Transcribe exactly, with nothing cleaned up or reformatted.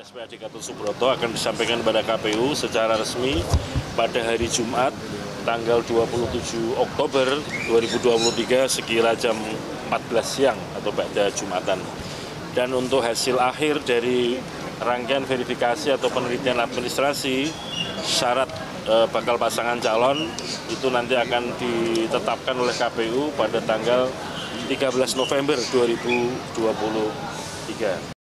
S P A D Gatot Subroto akan disampaikan kepada K P U secara resmi pada hari Jumat tanggal dua puluh tujuh Oktober dua ribu dua puluh tiga sekira jam empat belas siang atau pada Jumatan. Dan untuk hasil akhir dari rangkaian verifikasi atau penelitian administrasi syarat e, bakal pasangan calon itu nanti akan ditetapkan oleh K P U pada tanggal tiga belas November dua ribu dua puluh tiga.